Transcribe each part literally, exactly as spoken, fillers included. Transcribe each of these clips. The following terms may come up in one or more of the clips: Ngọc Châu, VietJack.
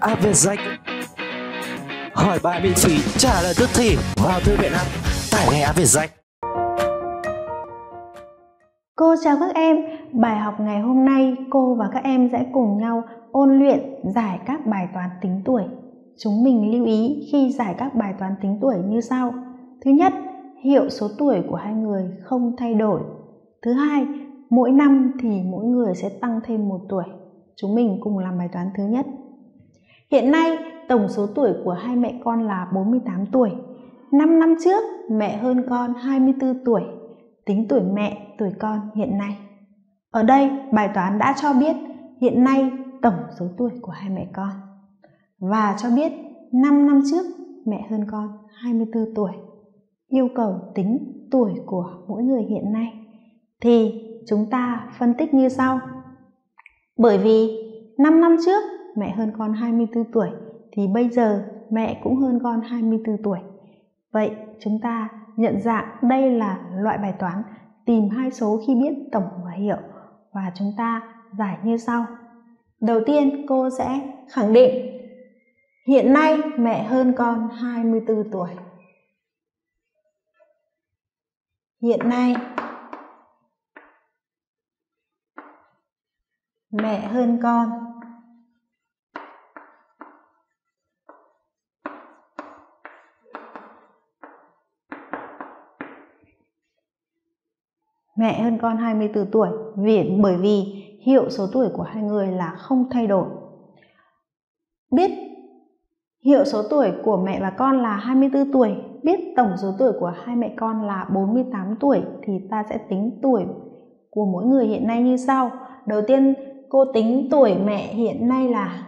App VietJack hỏi bài miễn phí, trả lời tức thì vào thư viện app, tải ngay app VietJack. Cô chào các em, bài học ngày hôm nay cô và các em sẽ cùng nhau ôn luyện giải các bài toán tính tuổi. Chúng mình lưu ý khi giải các bài toán tính tuổi như sau. Thứ nhất, hiệu số tuổi của hai người không thay đổi. Thứ hai, mỗi năm thì mỗi người sẽ tăng thêm một tuổi. Chúng mình cùng làm bài toán thứ nhất. Hiện nay, tổng số tuổi của hai mẹ con là bốn mươi tám tuổi. năm năm trước, mẹ hơn con hai mươi tư tuổi. Tính tuổi mẹ, tuổi con hiện nay. Ở đây, bài toán đã cho biết hiện nay tổng số tuổi của hai mẹ con. Và cho biết năm năm trước, mẹ hơn con hai mươi tư tuổi. Yêu cầu tính tuổi của mỗi người hiện nay. Thì chúng ta phân tích như sau. Bởi vì năm năm trước mẹ hơn con hai mươi tư tuổi thì bây giờ mẹ cũng hơn con hai mươi tư tuổi. Vậy chúng ta nhận dạng đây là loại bài toán tìm hai số khi biết tổng và hiệu, và chúng ta giải như sau. Đầu tiên cô sẽ khẳng định hiện nay mẹ hơn con hai mươi tư tuổi. Hiện nay mẹ hơn con mẹ hơn con hai mươi tư tuổi, vì bởi vì hiệu số tuổi của hai người là không thay đổi. Biết hiệu số tuổi của mẹ và con là hai mươi tư tuổi, biết tổng số tuổi của hai mẹ con là bốn mươi tám tuổi thì ta sẽ tính tuổi của mỗi người hiện nay như sau. Đầu tiên cô tính tuổi mẹ hiện nay là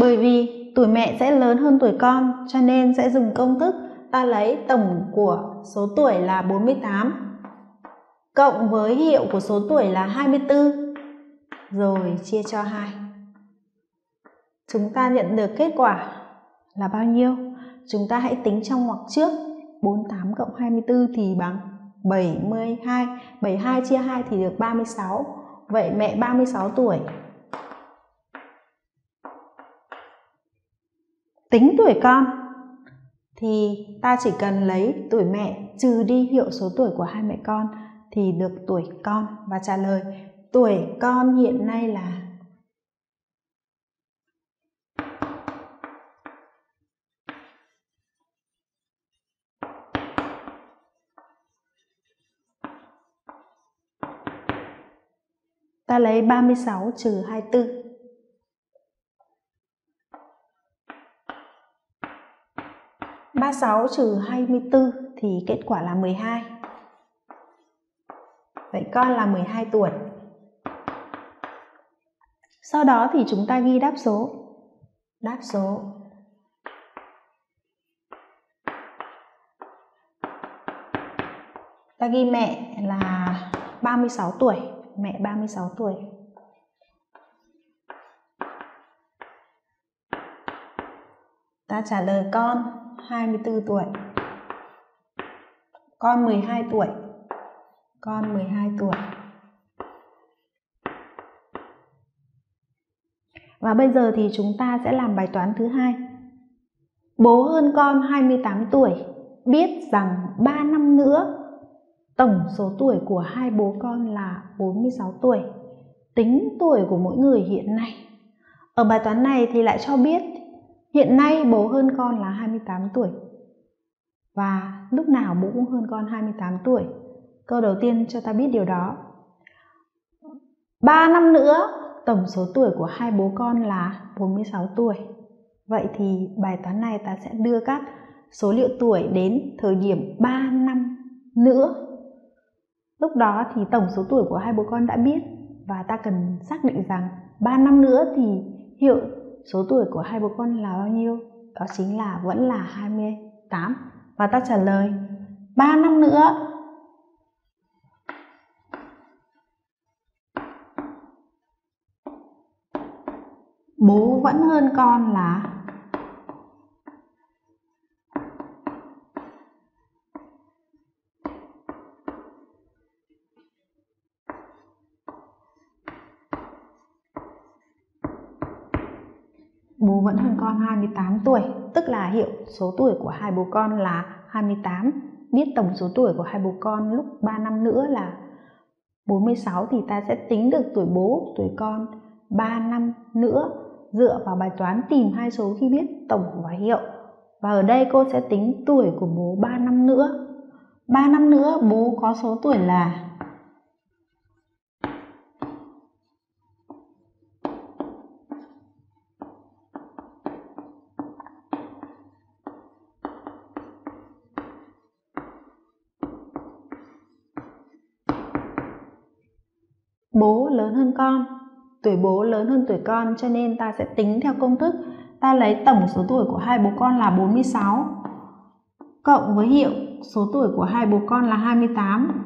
bởi vì tuổi mẹ sẽ lớn hơn tuổi con cho nên sẽ dùng công thức ta lấy tổng của số tuổi là bốn mươi tám cộng với hiệu của số tuổi là hai mươi tư rồi chia cho hai. Chúng ta nhận được kết quả là bao nhiêu? Chúng ta hãy tính trong ngoặc trước. bốn mươi tám cộng hai mươi tư thì bằng bảy mươi hai. bảy mươi hai chia hai thì được ba mươi sáu. Vậy mẹ ba mươi sáu tuổi. Tính tuổi con thì ta chỉ cần lấy tuổi mẹ trừ đi hiệu số tuổi của hai mẹ con thì được tuổi con, và trả lời tuổi con hiện nay là ta lấy ba mươi sáu trừ hai mươi tư. ba mươi sáu trừ hai mươi tư thì kết quả là mười hai. Vậy con là mười hai tuổi. Sau đó thì chúng ta ghi đáp số. Đáp số. Ta ghi mẹ là ba mươi sáu tuổi. Mẹ ba mươi sáu tuổi. Ta trả lời con hai mươi tư tuổi. Con mười hai tuổi. Con mười hai tuổi. Và bây giờ thì chúng ta sẽ làm bài toán thứ hai. Bố hơn con hai mươi tám tuổi, biết rằng ba năm nữa tổng số tuổi của hai bố con là bốn mươi sáu tuổi. Tính tuổi của mỗi người hiện nay. Ở bài toán này thì lại cho biết hiện nay bố hơn con là hai mươi tám tuổi. Và lúc nào bố cũng hơn con hai mươi tám tuổi. Câu đầu tiên cho ta biết điều đó. ba năm nữa tổng số tuổi của hai bố con là bốn mươi sáu tuổi. Vậy thì bài toán này ta sẽ đưa các số liệu tuổi đến thời điểm ba năm nữa. Lúc đó thì tổng số tuổi của hai bố con đã biết, và ta cần xác định rằng ba năm nữa thì hiệu số tuổi của hai bố con là bao nhiêu? Đó chính là vẫn là hai mươi tám. Và ta trả lời ba năm nữa bố vẫn hơn con là bố vẫn hơn con hai mươi tám tuổi, tức là hiệu số tuổi của hai bố con là hai mươi tám. Biết tổng số tuổi của hai bố con lúc ba năm nữa là bốn mươi sáu thì ta sẽ tính được tuổi bố, tuổi con ba năm nữa dựa vào bài toán tìm hai số khi biết tổng và hiệu. Và ở đây cô sẽ tính tuổi của bố ba năm nữa. ba năm nữa bố có số tuổi là bố lớn hơn con. Tuổi bố lớn hơn tuổi con cho nên ta sẽ tính theo công thức. Ta lấy tổng số tuổi của hai bố con là bốn mươi sáu cộng với hiệu số tuổi của hai bố con là hai mươi tám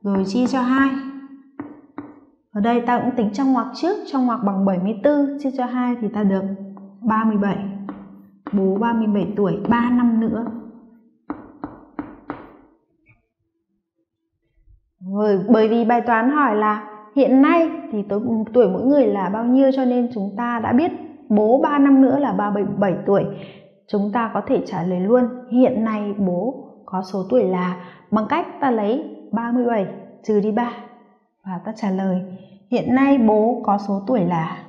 rồi chia cho hai. Ở đây ta cũng tính trong ngoặc trước, trong ngoặc bằng bảy mươi tư chia cho hai thì ta được ba mươi bảy. Bố ba mươi bảy tuổi ba năm nữa. Bởi vì bài toán hỏi là hiện nay thì tuổi mỗi người là bao nhiêu cho nên chúng ta đã biết bố ba năm nữa là ba mươi bảy tuổi. Chúng ta có thể trả lời luôn hiện nay bố có số tuổi là bằng cách ta lấy ba mươi bảy trừ đi ba và ta trả lời hiện nay bố có số tuổi là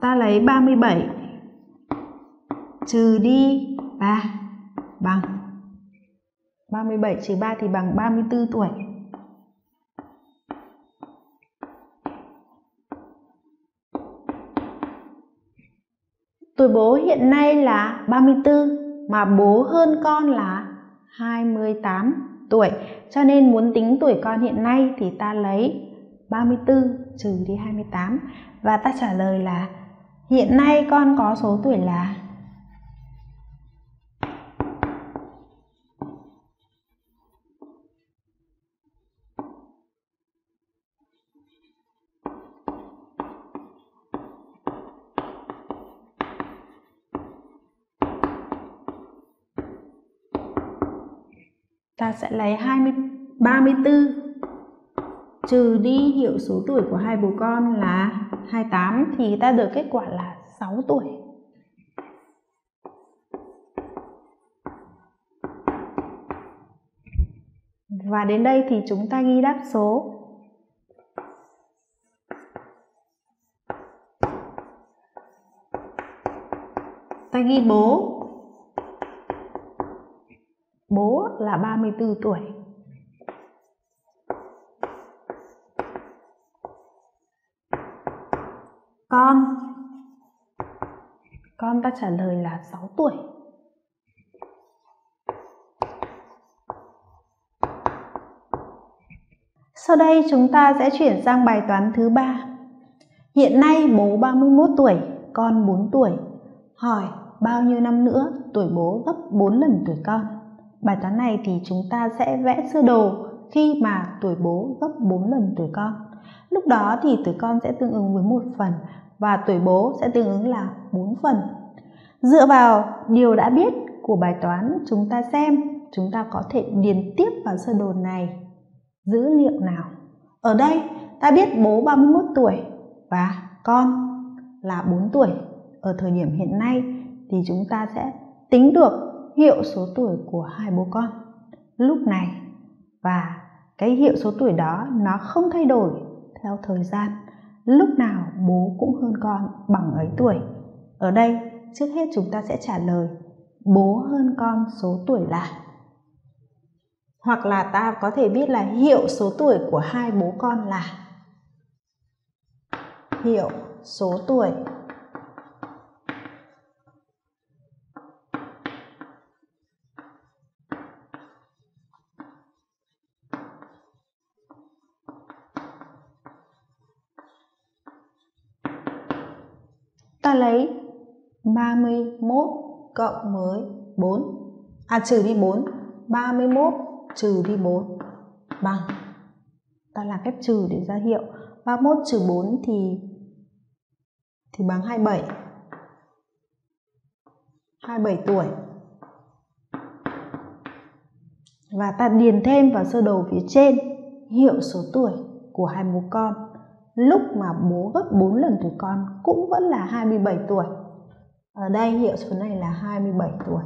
ta lấy ba mươi bảy trừ đi ba bằng ba mươi bảy trừ ba thì bằng ba mươi tư tuổi. Tuổi bố hiện nay là ba mươi tư mà bố hơn con là hai mươi tám tuổi. Cho nên muốn tính tuổi con hiện nay thì ta lấy ba mươi tư trừ đi hai mươi tám và ta trả lời là hiện nay con có số tuổi là ta sẽ lấy hai mươi, ba mươi tư trừ đi hiệu số tuổi của hai bố con là hai mươi tám thì ta được kết quả là sáu tuổi. Và đến đây thì chúng ta ghi đáp số. Ta ghi bố. Bố là ba mươi tư tuổi. Con. Con ta trả lời là sáu tuổi. Sau đây chúng ta sẽ chuyển sang bài toán thứ ba. Hiện nay bố ba mươi mốt tuổi, con bốn tuổi. Hỏi bao nhiêu năm nữa tuổi bố gấp bốn lần tuổi con? Bài toán này thì chúng ta sẽ vẽ sơ đồ khi mà tuổi bố gấp bốn lần tuổi con. Lúc đó thì tuổi con sẽ tương ứng với một phần và tuổi bố sẽ tương ứng là bốn phần. Dựa vào điều đã biết của bài toán chúng ta xem chúng ta có thể điền tiếp vào sơ đồ này dữ liệu nào. Ở đây ta biết bố ba mươi mốt tuổi và con là bốn tuổi. Ở thời điểm hiện nay thì chúng ta sẽ tính được hiệu số tuổi của hai bố con lúc này và cái hiệu số tuổi đó nó không thay đổi theo thời gian, lúc nào bố cũng hơn con bằng ấy tuổi. Ở đây trước hết chúng ta sẽ trả lời bố hơn con số tuổi là, hoặc là ta có thể viết là hiệu số tuổi của hai bố con là hiệu số tuổi ta lấy ba mươi mốt cộng với bốn, à trừ đi bốn, ba mươi mốt trừ đi bốn bằng, ta làm phép trừ để ra hiệu, ba mươi mốt trừ bốn thì thì bằng hai mươi bảy. hai mươi bảy tuổi. Và ta điền thêm vào sơ đồ phía trên hiệu số tuổi của hai bố con. Lúc mà bố gấp bốn lần tuổi con cũng vẫn là hai mươi bảy tuổi. Ở đây hiệu số này là hai mươi bảy tuổi.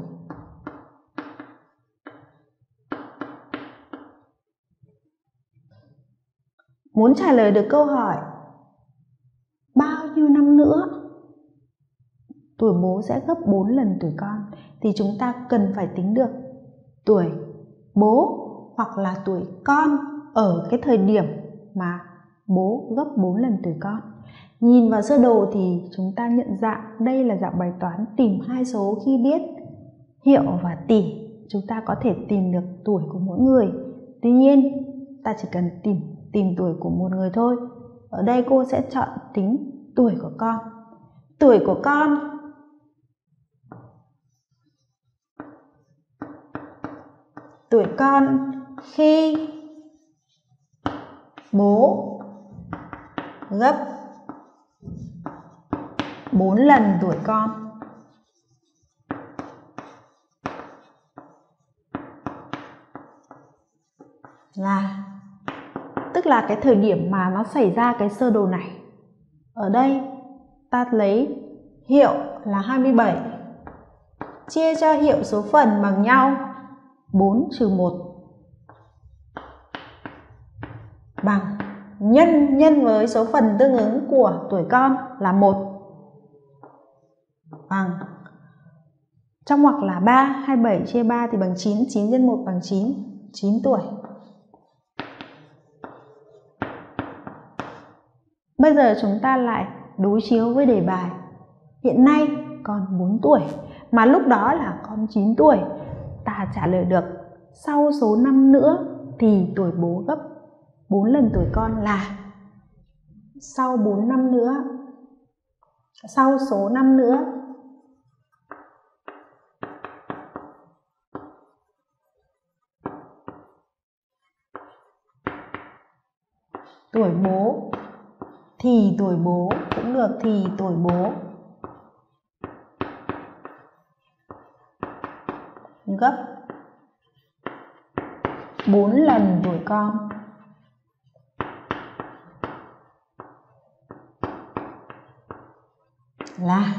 Muốn trả lời được câu hỏi bao nhiêu năm nữa tuổi bố sẽ gấp bốn lần tuổi con thì chúng ta cần phải tính được tuổi bố hoặc là tuổi con ở cái thời điểm mà bố gấp bốn lần tuổi con. Nhìn vào sơ đồ thì chúng ta nhận dạng đây là dạng bài toán tìm hai số khi biết hiệu và tỷ. Chúng ta có thể tìm được tuổi của mỗi người. Tuy nhiên ta chỉ cần tìm tìm tuổi của một người thôi. Ở đây cô sẽ chọn tính tuổi của con. Tuổi của con Tuổi con khi bố gấp bốn lần tuổi con. Là tức là cái thời điểm mà nó xảy ra cái sơ đồ này. Ở đây ta lấy hiệu là hai mươi bảy chia cho hiệu số phần bằng nhau bốn trừ một bằng nhân nhân với số phần tương ứng của tuổi con là một bằng trong ngoặc là ba, hai mươi bảy chia ba thì bằng chín, chín nhân một bằng chín, chín tuổi. Bây giờ chúng ta lại đối chiếu với đề bài. Hiện nay con bốn tuổi, mà lúc đó là con chín tuổi. Ta trả lời được sau số năm nữa thì tuổi bố gấp bốn lần tuổi con là sau bốn năm nữa. Sau số năm nữa tuổi bố thì tuổi bố cũng được thì tuổi bố gấp bốn lần tuổi con. Là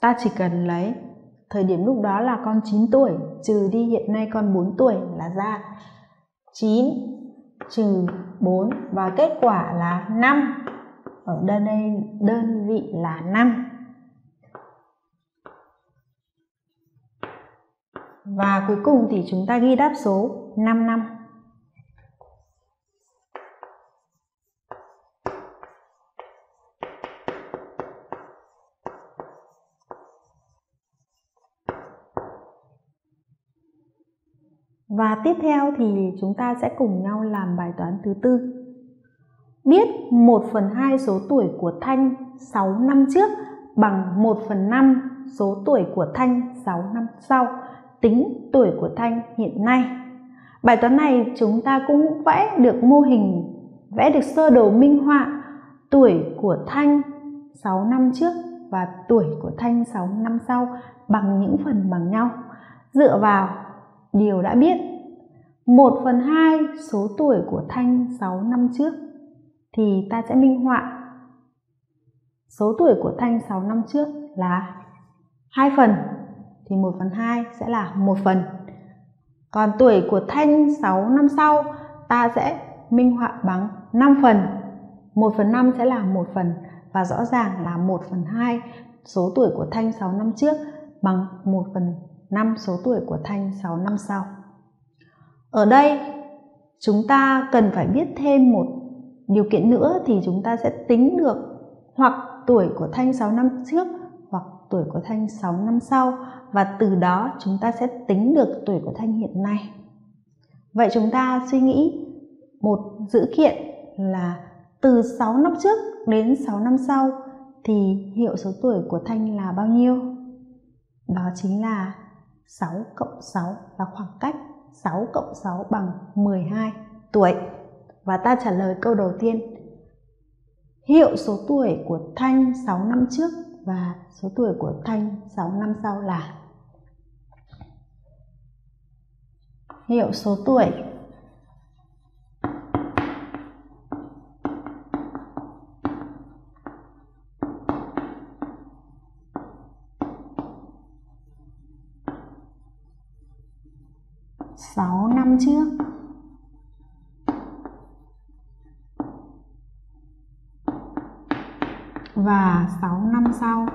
ta chỉ cần lấy thời điểm lúc đó là con chín tuổi trừ đi hiện nay con bốn tuổi là ra chín trừ bốn và kết quả là năm. Ở đơn đây đơn vị là năm. Và cuối cùng thì chúng ta ghi đáp số năm năm. Và tiếp theo thì chúng ta sẽ cùng nhau làm bài toán thứ tư. Biết một phần hai số tuổi của Thanh sáu năm trước bằng một phần năm số tuổi của Thanh sáu năm sau. Tính tuổi của Thanh hiện nay. Bài toán này chúng ta cũng vẽ được mô hình, vẽ được sơ đồ minh họa tuổi của Thanh sáu năm trước và tuổi của Thanh sáu năm sau bằng những phần bằng nhau. Dựa vào điều đã biết, một phần hai số tuổi của Thanh sáu năm trước thì ta sẽ minh họa số tuổi của Thanh sáu năm trước là hai phần thì một phần hai sẽ là một phần. Còn tuổi của Thanh sáu năm sau ta sẽ minh họa bằng năm phần. một phần năm sẽ là một phần và rõ ràng là một phần hai số tuổi của Thanh sáu năm trước bằng một phần năm số tuổi của Thanh sáu năm sau. Ở đây chúng ta cần phải biết thêm một điều kiện nữa thì chúng ta sẽ tính được hoặc tuổi của Thanh sáu năm trước hoặc tuổi của Thanh sáu năm sau và từ đó chúng ta sẽ tính được tuổi của Thanh hiện nay. Vậy chúng ta suy nghĩ một dữ kiện là từ sáu năm trước đến sáu năm sau thì hiệu số tuổi của Thanh là bao nhiêu? Đó chính là sáu cộng sáu là khoảng cách sáu cộng sáu bằng mười hai tuổi. Và ta trả lời câu đầu tiên Hiệu số tuổi của Thanh sáu năm trước và số tuổi của Thanh sáu năm sau là. Hiệu số tuổi sáu năm trước và sáu năm sau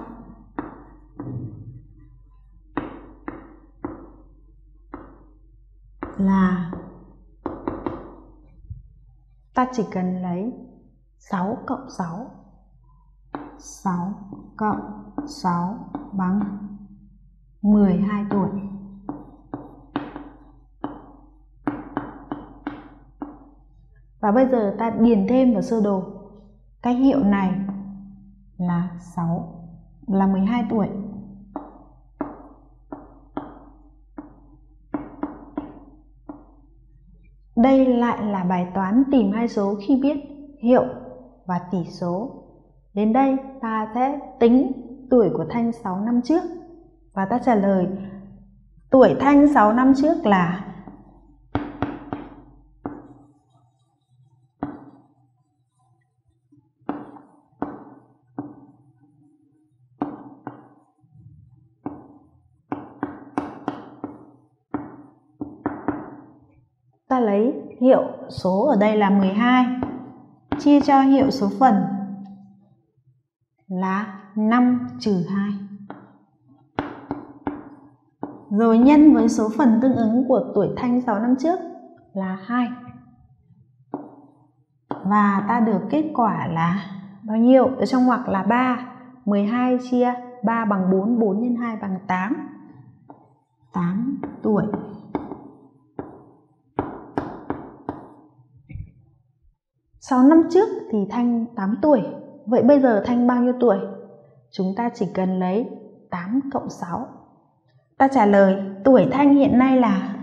là ta chỉ cần lấy sáu cộng sáu. sáu cộng sáu bằng mười hai tuổi. Và bây giờ ta điền thêm vào sơ đồ cái hiệu này là sáu là mười hai tuổi. Đây lại là bài toán tìm hai số khi biết hiệu và tỷ số. Đến đây ta sẽ tính tuổi của Thanh sáu năm trước và ta trả lời tuổi Thanh sáu năm trước là ta lấy hiệu số ở đây là mười hai chia cho hiệu số phần là năm trừ hai. Rồi nhân với số phần tương ứng của tuổi Thanh sáu năm trước là hai. Và ta được kết quả là bao nhiêu? Ở trong ngoặc là ba. mười hai chia ba bằng bốn, bốn x hai bằng tám. tám tuổi. sáu năm trước thì Thanh tám tuổi. Vậy bây giờ Thanh bao nhiêu tuổi? Chúng ta chỉ cần lấy tám cộng sáu. Ta trả lời tuổi Thanh hiện nay là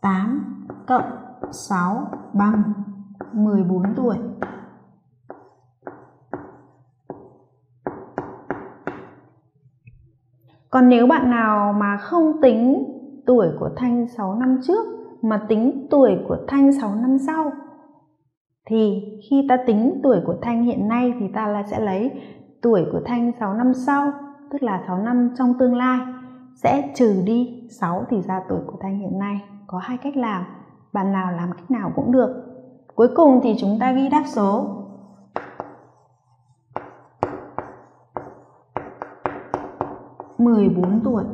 tám cộng sáu bằng mười bốn tuổi. Còn nếu bạn nào mà không tính tuổi của Thanh sáu năm trước mà tính tuổi của Thanh sáu năm sau thì khi ta tính tuổi của Thanh hiện nay thì ta là sẽ lấy tuổi của Thanh sáu năm sau, tức là sáu năm trong tương lai, sẽ trừ đi sáu thì ra tuổi của Thanh hiện nay. Có hai cách làm. Bạn nào làm cách nào cũng được. Cuối cùng thì chúng ta ghi đáp số. mười bốn tuổi.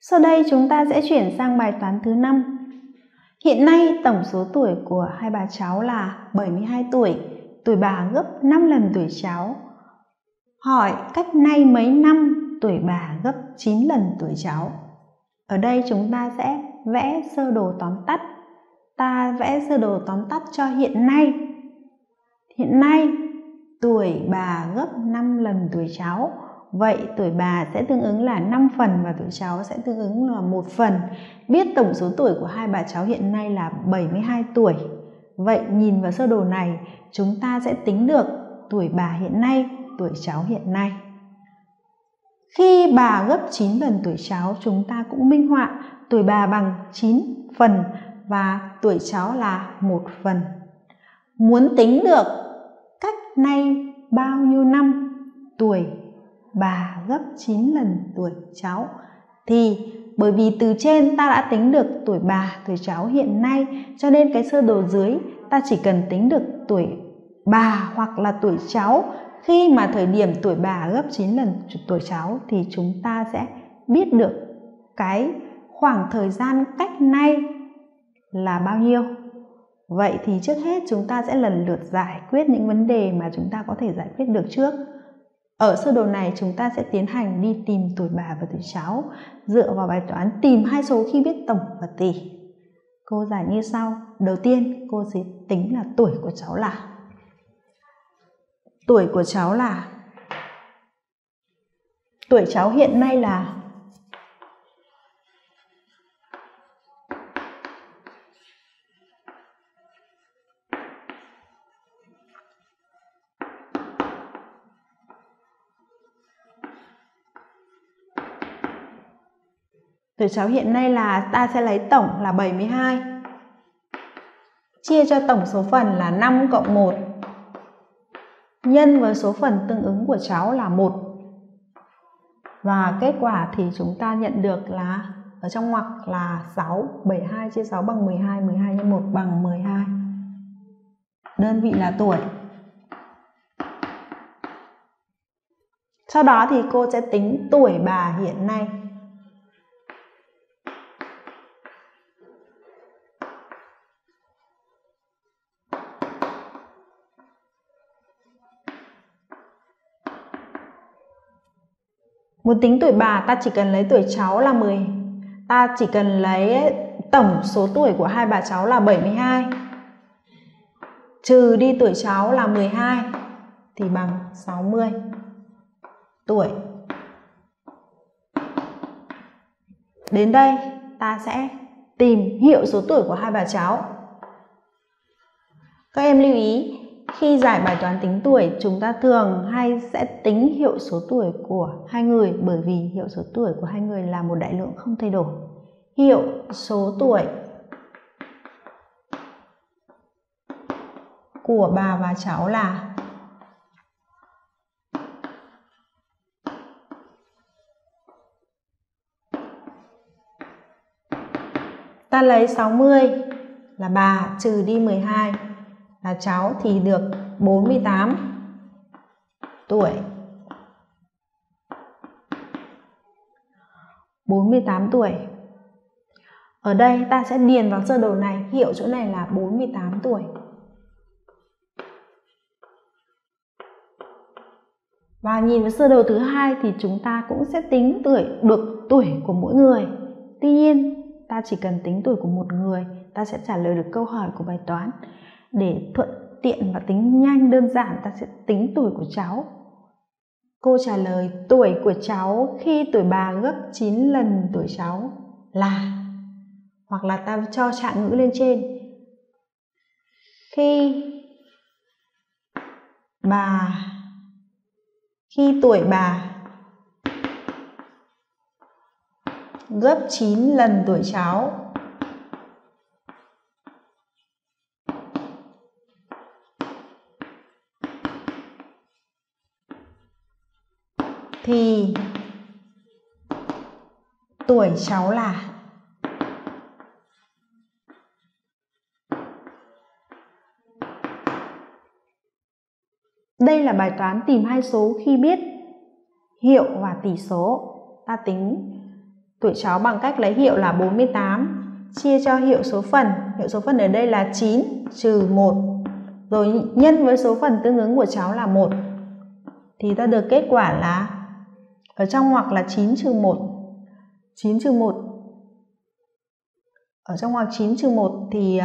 Sau đây chúng ta sẽ chuyển sang bài toán thứ năm. Hiện nay tổng số tuổi của hai bà cháu là bảy mươi hai tuổi. Tuổi bà gấp năm lần tuổi cháu. Hỏi cách nay mấy năm tuổi bà gấp chín lần tuổi cháu. Ở đây chúng ta sẽ vẽ sơ đồ tóm tắt. Ta vẽ sơ đồ tóm tắt cho hiện nay. Hiện nay tuổi bà gấp năm lần tuổi cháu. Vậy tuổi bà sẽ tương ứng là năm phần và tuổi cháu sẽ tương ứng là một phần. Biết tổng số tuổi của hai bà cháu hiện nay là bảy mươi hai tuổi. Vậy nhìn vào sơ đồ này, chúng ta sẽ tính được tuổi bà hiện nay, tuổi cháu hiện nay. Khi bà gấp chín lần tuổi cháu, chúng ta cũng minh họa tuổi bà bằng chín phần và tuổi cháu là một phần. Muốn tính được cách nay bao nhiêu năm tuổi bà gấp chín lần tuổi cháu thì bởi vì từ trên ta đã tính được tuổi bà, tuổi cháu hiện nay, cho nên cái sơ đồ dưới ta chỉ cần tính được tuổi bà hoặc là tuổi cháu. Khi mà thời điểm tuổi bà gấp chín lần tuổi cháu thì chúng ta sẽ biết được cái khoảng thời gian cách nay là bao nhiêu. Vậy thì trước hết chúng ta sẽ lần lượt giải quyết những vấn đề mà chúng ta có thể giải quyết được trước. Ở sơ đồ này chúng ta sẽ tiến hành đi tìm tuổi bà và tuổi cháu dựa vào bài toán tìm hai số khi biết tổng và tỷ. Cô giải như sau. Đầu tiên cô sẽ tính là tuổi của cháu là tuổi của cháu là tuổi cháu hiện nay là tuổi cháu hiện nay là ta sẽ lấy tổng là bảy mươi hai chia cho tổng số phần là năm cộng một nhân với số phần tương ứng của cháu là một. Và kết quả thì chúng ta nhận được là ở trong ngoặc là sáu, bảy mươi hai chia sáu bằng mười hai, mười hai nhân một bằng mười hai. Đơn vị là tuổi. Sau đó thì cô sẽ tính tuổi bà hiện nay. Muốn tính tuổi bà ta chỉ cần lấy tuổi cháu là mười. Ta chỉ cần lấy tổng số tuổi của hai bà cháu là bảy mươi hai trừ đi tuổi cháu là mười hai thì bằng sáu mươi tuổi. Đến đây ta sẽ tìm hiệu số tuổi của hai bà cháu. Các em lưu ý, khi giải bài toán tính tuổi, chúng ta thường hay sẽ tính hiệu số tuổi của hai người, bởi vì hiệu số tuổi của hai người là một đại lượng không thay đổi. Hiệu số tuổi của bà và cháu là ta lấy sáu mươi là bà trừ đi mười hai là cháu thì được bốn mươi tám tuổi. bốn mươi tám tuổi. Ở đây ta sẽ điền vào sơ đồ này, hiệu chỗ này là bốn mươi tám tuổi. Và nhìn vào sơ đồ thứ hai thì chúng ta cũng sẽ tính tuổi được tuổi của mỗi người. Tuy nhiên, ta chỉ cần tính tuổi của một người, ta sẽ trả lời được câu hỏi của bài toán. Để thuận tiện và tính nhanh đơn giản, ta sẽ tính tuổi của cháu. Cô trả lời tuổi của cháu khi tuổi bà gấp chín lần tuổi cháu là, hoặc là ta cho trạng ngữ lên trên. Khi bà khi tuổi bà gấp chín lần tuổi cháu thì tuổi cháu là đây là bài toán tìm hai số khi biết hiệu và tỷ số. Ta tính tuổi cháu bằng cách lấy hiệu là bốn mươi tám chia cho hiệu số phần. Hiệu số phần ở đây là chín trừ một rồi nhân với số phần tương ứng của cháu là một thì ta được kết quả là ở trong ngoặc là chín trừ một. chín trừ một. Ở trong ngoặc chín trừ một thì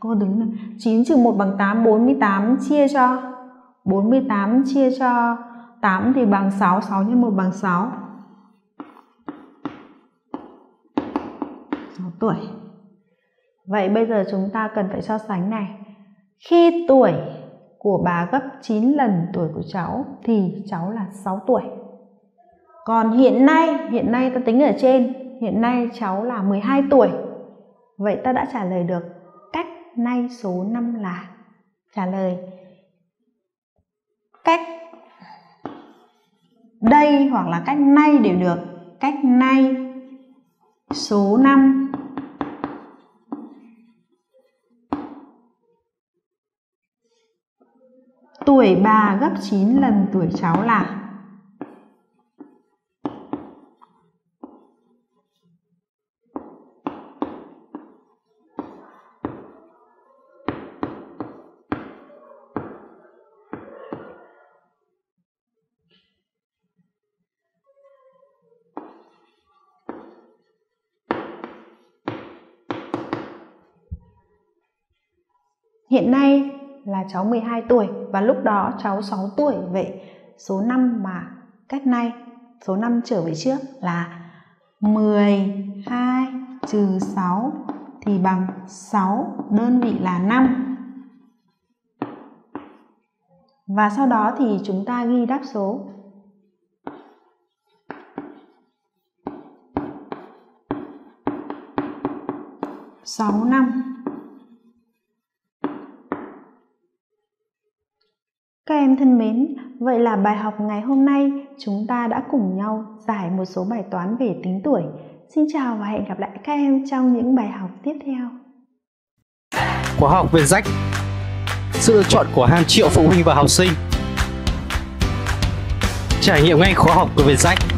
cô đứng chín trừ một bằng tám, bốn mươi tám chia cho bốn mươi tám chia cho tám thì bằng sáu, sáu nhân một bằng sáu. sáu tuổi. Vậy bây giờ chúng ta cần phải so sánh này. Khi tuổi của bà gấp chín lần tuổi của cháu thì cháu là sáu tuổi. Còn hiện nay, hiện nay ta tính ở trên, hiện nay cháu là mười hai tuổi. Vậy ta đã trả lời được cách nay số năm là trả lời cách đây hoặc là cách nay đều được. Cách nay số năm tuổi bà gấp chín lần tuổi cháu là Hiện nay là cháu mười hai tuổi và lúc đó cháu sáu tuổi, vậy số năm mà cách nay số năm trở về trước là mười hai trừ sáu thì bằng sáu, đơn vị là năm. Và sau đó thì chúng ta ghi đáp số. Sáu năm. Các em thân mến, vậy là bài học ngày hôm nay chúng ta đã cùng nhau giải một số bài toán về tính tuổi. Xin chào và hẹn gặp lại các em trong những bài học tiếp theo. Khóa học VietJack, sự lựa chọn của hàng triệu phụ huynh và học sinh. Trải nghiệm ngay khóa học của VietJack.